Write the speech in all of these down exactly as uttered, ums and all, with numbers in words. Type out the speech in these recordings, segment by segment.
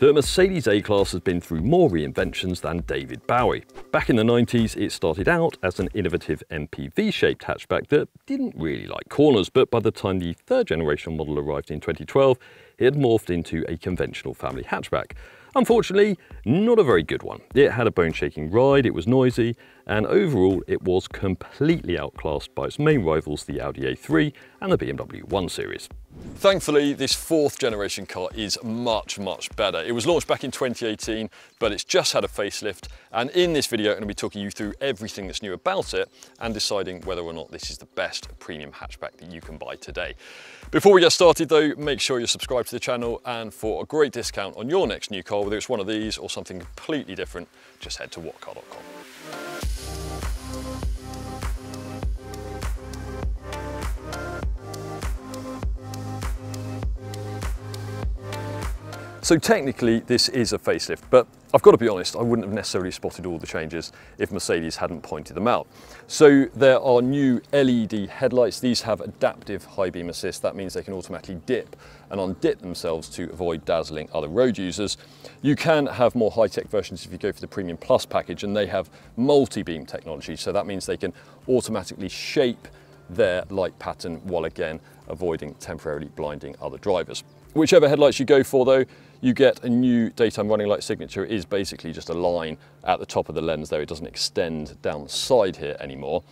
The Mercedes A-Class has been through more reinventions than David Bowie. Back in the nineties, it started out as an innovative M P V-shaped hatchback that didn't really like corners, but by the time the third generation model arrived in twenty twelve, it had morphed into a conventional family hatchback. Unfortunately, not a very good one. It had a bone-shaking ride, it was noisy, and overall it was completely outclassed by its main rivals, the Audi A three and the B M W one series. Thankfully, this fourth generation car is much, much better. It was launched back in twenty eighteen, but it's just had a facelift, and in this video I'm going to be talking you through everything that's new about it and deciding whether or not this is the best premium hatchback that you can buy today. Before we get started though, make sure you're subscribed to the channel, and for a great discount on your next new car, whether it's one of these or something completely different, just head to what car dot com. So technically this is a facelift, but I've got to be honest, I wouldn't have necessarily spotted all the changes if Mercedes hadn't pointed them out. So there are new L E D headlights. These have adaptive high beam assist. That means they can automatically dip and undip themselves to avoid dazzling other road users. You can have more high-tech versions if you go for the Premium Plus package, and they have multi-beam technology. So that means they can automatically shape their light pattern while again avoiding temporarily blinding other drivers. Whichever headlights you go for though, you get a new daytime running light signature. It is basically just a line at the top of the lens though. It doesn't extend down the side here anymore.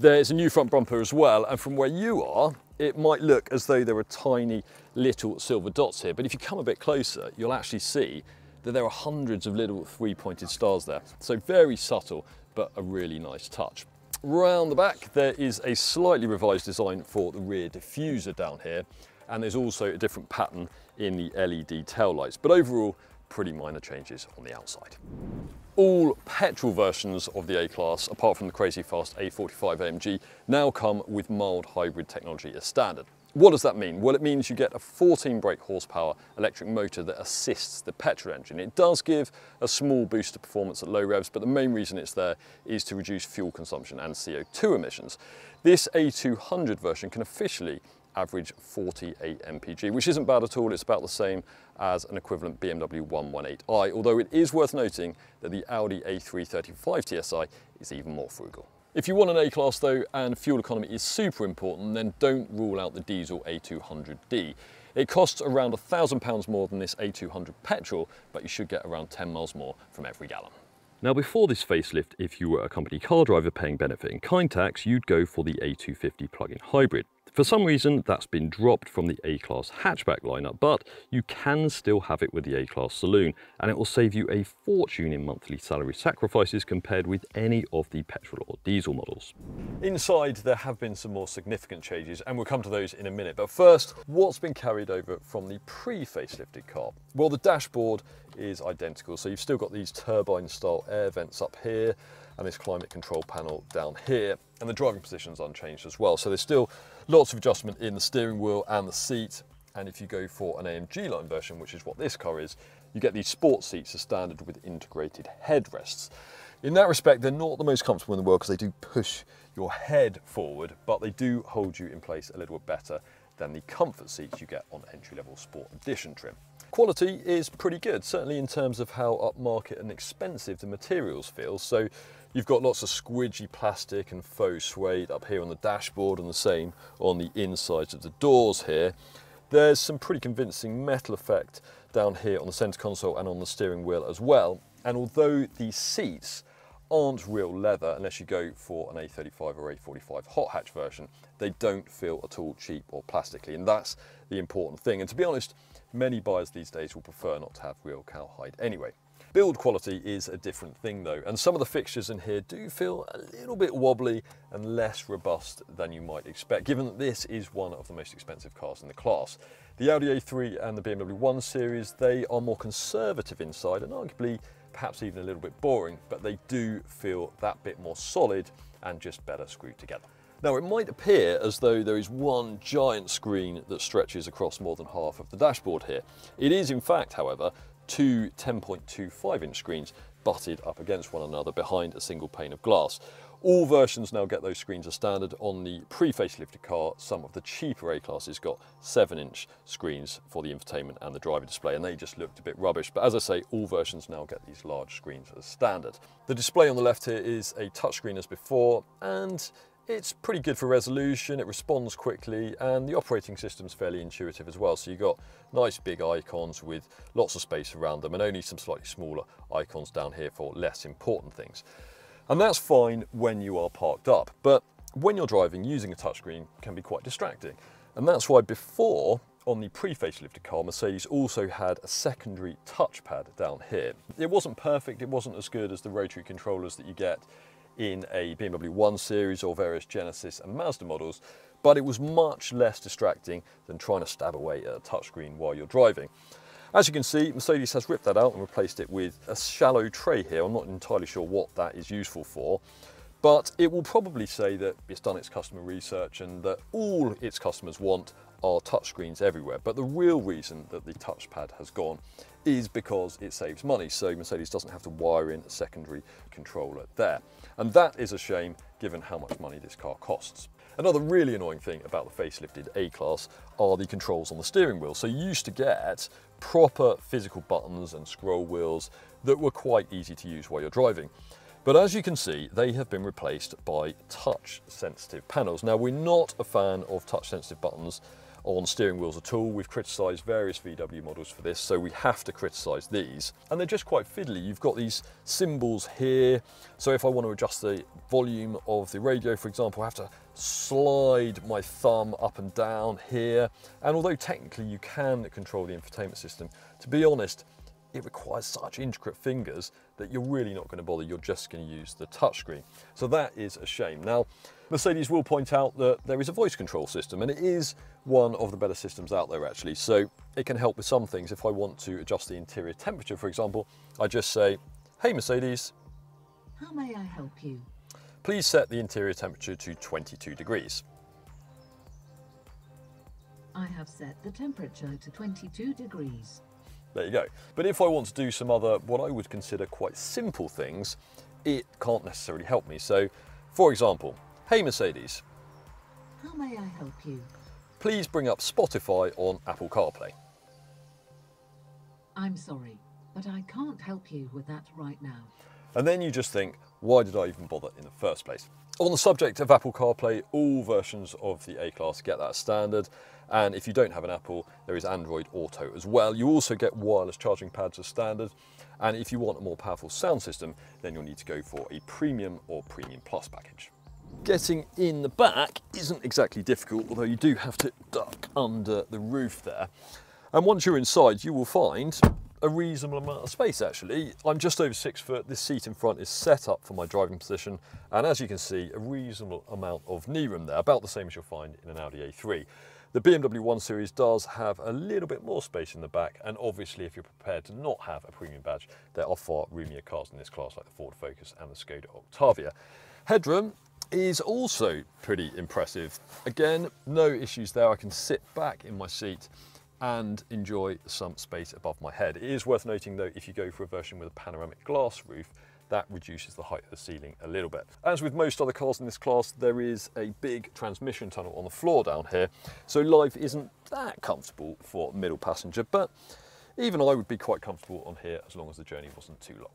There's a new front bumper as well, and from where you are, it might look as though there are tiny little silver dots here, but if you come a bit closer, you'll actually see that there are hundreds of little three-pointed stars there. So very subtle, but a really nice touch. Round the back, there is a slightly revised design for the rear diffuser down here, and there's also a different pattern in the L E D tail lights, but overall pretty minor changes on the outside. All petrol versions of the A-Class, apart from the crazy fast A forty-five A M G, now come with mild hybrid technology as standard. What does that mean? Well, it means you get a fourteen brake horsepower electric motor that assists the petrol engine. It does give a small boost to performance at low revs, but the main reason it's there is to reduce fuel consumption and C O two emissions. This A two hundred version can officially average forty-eight M P G, which isn't bad at all. It's about the same as an equivalent B M W one eighteen i, although it is worth noting that the Audi A three thirty-five T S I is even more frugal. If you want an A-Class though, and fuel economy is super important, then don't rule out the diesel A two hundred D. It costs around one thousand pounds more than this A two hundred petrol, but you should get around ten miles more from every gallon. Now before this facelift, if you were a company car driver paying benefit in kind tax, you'd go for the A two fifty plug-in hybrid. For some reason, that's been dropped from the A-Class hatchback lineup, but you can still have it with the A-Class saloon, and it will save you a fortune in monthly salary sacrifices compared with any of the petrol or diesel models. Inside, there have been some more significant changes, and we'll come to those in a minute. But first, what's been carried over from the pre-facelifted car? Well, the dashboard is identical, so you've still got these turbine-style air vents up here, and this climate control panel down here, and the driving position's unchanged as well. So there's still lots of adjustment in the steering wheel and the seat, and if you go for an A M G line version, which is what this car is, you get these sports seats as standard with integrated headrests. In that respect, they're not the most comfortable in the world because they do push your head forward, but they do hold you in place a little bit better than the comfort seats you get on entry-level Sport Edition trim. Quality is pretty good, certainly in terms of how upmarket and expensive the materials feel. So you've got lots of squidgy plastic and faux suede up here on the dashboard, and the same on the insides of the doors here. There's some pretty convincing metal effect down here on the center console and on the steering wheel as well. And although the seats aren't real leather, unless you go for an A thirty-five or A forty-five hot hatch version, they don't feel at all cheap or plasticky, and that's the important thing. And to be honest, many buyers these days will prefer not to have real cowhide anyway. Build quality is a different thing though, and some of the fixtures in here do feel a little bit wobbly and less robust than you might expect, given that this is one of the most expensive cars in the class. The Audi A three and the B M W one series, they are more conservative inside and arguably perhaps even a little bit boring, but they do feel that bit more solid and just better screwed together. Now it might appear as though there is one giant screen that stretches across more than half of the dashboard here. It is in fact, however, two ten point two five inch screens butted up against one another behind a single pane of glass. All versions now get those screens as standard. On the pre-facelifted car, some of the cheaper A-Classes got seven inch screens for the infotainment and the driver display, and they just looked a bit rubbish. But as I say, all versions now get these large screens as standard. The display on the left here is a touchscreen as before, and it's pretty good for resolution. It responds quickly, and the operating system's fairly intuitive as well. So you've got nice big icons with lots of space around them, and only some slightly smaller icons down here for less important things. And that's fine when you are parked up, but when you're driving, using a touchscreen can be quite distracting. And that's why before, on the pre-facelifted car, Mercedes also had a secondary touchpad down here. It wasn't perfect. It wasn't as good as the rotary controllers that you get in a B M W one series or various Genesis and Mazda models, but it was much less distracting than trying to stab away at a touchscreen while you're driving. As you can see, Mercedes has ripped that out and replaced it with a shallow tray here. I'm not entirely sure what that is useful for, but it will probably say that it's done its customer research and that all its customers want are touchscreens everywhere. But the real reason that the touchpad has gone is because it saves money. So Mercedes doesn't have to wire in a secondary controller there. And that is a shame given how much money this car costs. Another really annoying thing about the facelifted A-Class are the controls on the steering wheel. So you used to get proper physical buttons and scroll wheels that were quite easy to use while you're driving. But as you can see, they have been replaced by touch-sensitive panels. Now, we're not a fan of touch-sensitive buttons on steering wheels at all. We've criticised various V W models for this, so we have to criticise these. And they're just quite fiddly. You've got these symbols here. So if I want to adjust the volume of the radio, for example, I have to slide my thumb up and down here. And although technically you can control the infotainment system, to be honest, it requires such intricate fingers that you're really not going to bother. You're just going to use the touchscreen. So that is a shame. Now, Mercedes will point out that there is a voice control system, and it is one of the better systems out there actually. So it can help with some things. If I want to adjust the interior temperature, for example, I just say, "Hey Mercedes, how may I help you? Please set the interior temperature to twenty-two degrees. I have set the temperature to twenty-two degrees. There you go. But if I want to do some other, what I would consider quite simple things, it can't necessarily help me. So, for example, "Hey Mercedes, how may I help you? Please bring up Spotify on Apple CarPlay." I'm sorry, but I can't help you with that right now. And then you just think, why did I even bother in the first place? On the subject of Apple CarPlay, all versions of the A-Class get that standard, and if you don't have an Apple, there is Android Auto as well. You also get wireless charging pads as standard, and if you want a more powerful sound system, then you'll need to go for a Premium or Premium Plus package. Getting in the back isn't exactly difficult, although you do have to duck under the roof there. And once you're inside, you will find a reasonable amount of space actually. I'm just over six foot. This seat in front is set up for my driving position. And as you can see, a reasonable amount of knee room there, about the same as you'll find in an Audi A three. The B M W one series does have a little bit more space in the back. And obviously, if you're prepared to not have a premium badge, there are far roomier cars in this class, like the Ford Focus and the Skoda Octavia. Headroom is also pretty impressive. Again, no issues there. I can sit back in my seat and enjoy some space above my head. It is worth noting though, if you go for a version with a panoramic glass roof, that reduces the height of the ceiling a little bit. As with most other cars in this class, there is a big transmission tunnel on the floor down here, so life isn't that comfortable for middle passenger, but even I would be quite comfortable on here as long as the journey wasn't too long.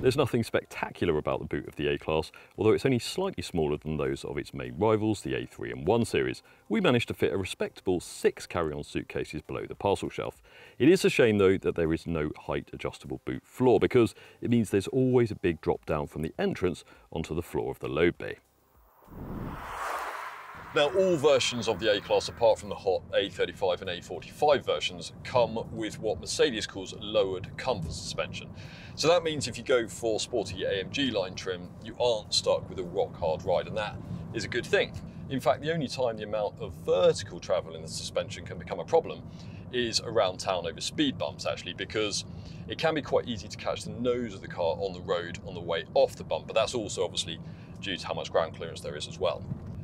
There's nothing spectacular about the boot of the A-Class, although it's only slightly smaller than those of its main rivals, the A three and one series. We managed to fit a respectable six carry-on suitcases below the parcel shelf. It is a shame though that there is no height adjustable boot floor, because it means there's always a big drop down from the entrance onto the floor of the load bay. Now, all versions of the A-Class, apart from the hot A thirty-five and A forty-five versions, come with what Mercedes calls lowered comfort suspension. So that means if you go for sporty A M G line trim, you aren't stuck with a rock-hard ride, and that is a good thing. In fact, the only time the amount of vertical travel in the suspension can become a problem is around town over speed bumps, actually, because it can be quite easy to catch the nose of the car on the road on the way off the bump, but that's also obviously due to how much ground clearance there is as well.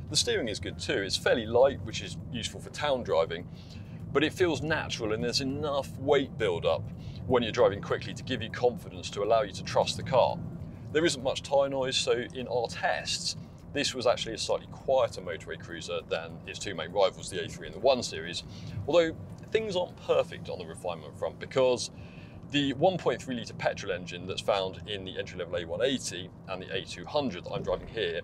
The steering is good too. It's fairly light, which is useful for town driving, but it feels natural and there's enough weight build up when you're driving quickly to give you confidence to allow you to trust the car. There isn't much tyre noise, so in our tests, this was actually a slightly quieter motorway cruiser than its two main rivals, the A three and the one series, although things aren't perfect on the refinement front because the one point three litre petrol engine that's found in the entry-level A one eighty and the A two hundred that I'm driving here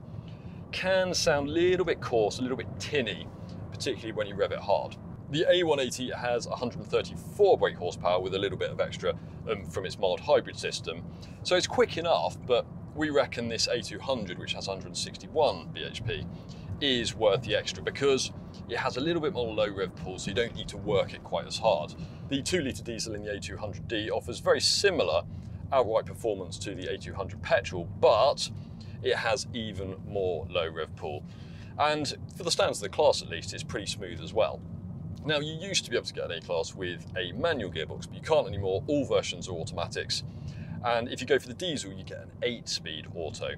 can sound a little bit coarse, a little bit tinny, particularly when you rev it hard. The A one eighty has one hundred thirty-four brake horsepower with a little bit of extra um, from its mild hybrid system, so it's quick enough, but we reckon this A two hundred, which has one hundred sixty-one B H P, is worth the extra because it has a little bit more low rev pull, so you don't need to work it quite as hard. The two litre diesel in the A two hundred D offers very similar outright performance to the A two hundred petrol, but it has even more low rev pull. And for the standards of the class at least, it's pretty smooth as well. Now, you used to be able to get an A-Class with a manual gearbox, but you can't anymore. All versions are automatics. And if you go for the diesel, you get an eight-speed auto.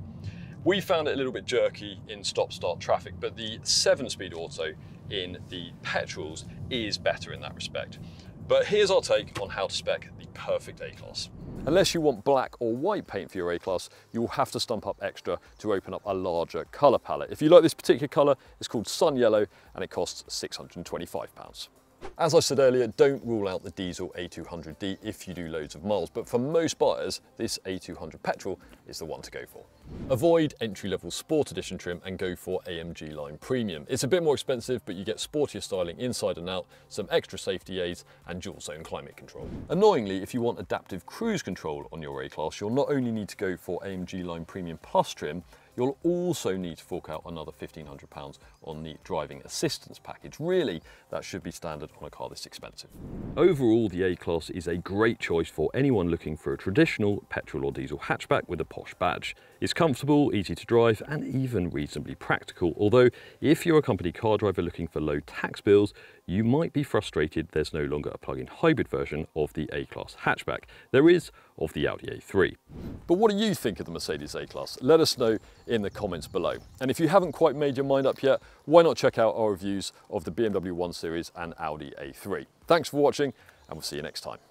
We found it a little bit jerky in stop-start traffic, but the seven-speed auto in the petrols is better in that respect. But here's our take on how to spec the perfect A-Class. Unless you want black or white paint for your A-Class, you will have to stump up extra to open up a larger colour palette. If you like this particular colour, it's called Sun Yellow and it costs six hundred and twenty-five pounds. As I said earlier, don't rule out the diesel A two hundred D if you do loads of miles, but for most buyers, this A two hundred petrol is the one to go for. Avoid entry-level Sport Edition trim and go for A M G Line Premium. It's a bit more expensive, but you get sportier styling inside and out, some extra safety aids, and dual-zone climate control. Annoyingly, if you want adaptive cruise control on your A-Class, you'll not only need to go for A M G Line Premium Plus trim, you'll also need to fork out another fifteen hundred pounds on the driving assistance package. Really, that should be standard on a car this expensive. Overall, the A-Class is a great choice for anyone looking for a traditional petrol or diesel hatchback with a posh badge. It's comfortable, easy to drive, and even reasonably practical. Although, if you're a company car driver looking for low tax bills, you might be frustrated there's no longer a plug-in hybrid version of the A-Class hatchback. There is of the Audi A three. But what do you think of the Mercedes A-Class? Let us know in the comments below. And if you haven't quite made your mind up yet, why not check out our reviews of the B M W one series and Audi A three. Thanks for watching, and we'll see you next time.